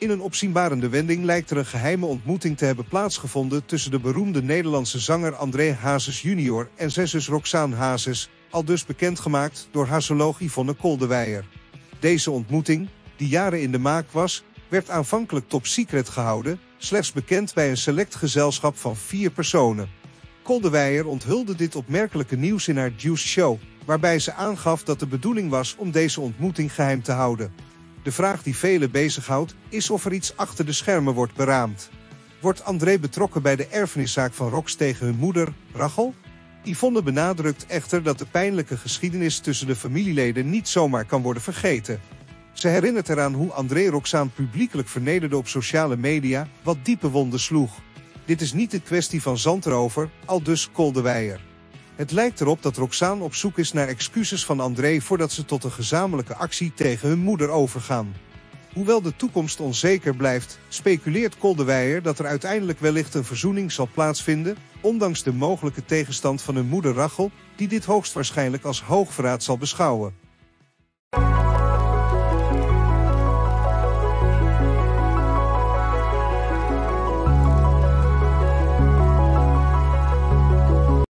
In een opzienbarende wending lijkt er een geheime ontmoeting te hebben plaatsgevonden tussen de beroemde Nederlandse zanger André Hazes Jr. en zijn zus Roxeanne Hazes, aldus bekendgemaakt door hazoloog Yvonne Coldeweijer. Deze ontmoeting, die jaren in de maak was, werd aanvankelijk top secret gehouden, slechts bekend bij een select gezelschap van 4 personen. Coldeweijer onthulde dit opmerkelijke nieuws in haar Juice Show, waarbij ze aangaf dat de bedoeling was om deze ontmoeting geheim te houden. De vraag die velen bezighoudt, is of er iets achter de schermen wordt beraamd. Wordt André betrokken bij de erfeniszaak van Rox tegen hun moeder, Rachel? Yvonne benadrukt echter dat de pijnlijke geschiedenis tussen de familieleden niet zomaar kan worden vergeten. Ze herinnert eraan hoe André Roxeanne publiekelijk vernederde op sociale media, wat diepe wonden sloeg. Dit is niet een kwestie van zand erover, aldus Coldeweijer. Het lijkt erop dat Roxeanne op zoek is naar excuses van André voordat ze tot een gezamenlijke actie tegen hun moeder overgaan. Hoewel de toekomst onzeker blijft, speculeert Coldeweijer dat er uiteindelijk wellicht een verzoening zal plaatsvinden, ondanks de mogelijke tegenstand van hun moeder Rachel, die dit hoogstwaarschijnlijk als hoogverraad zal beschouwen.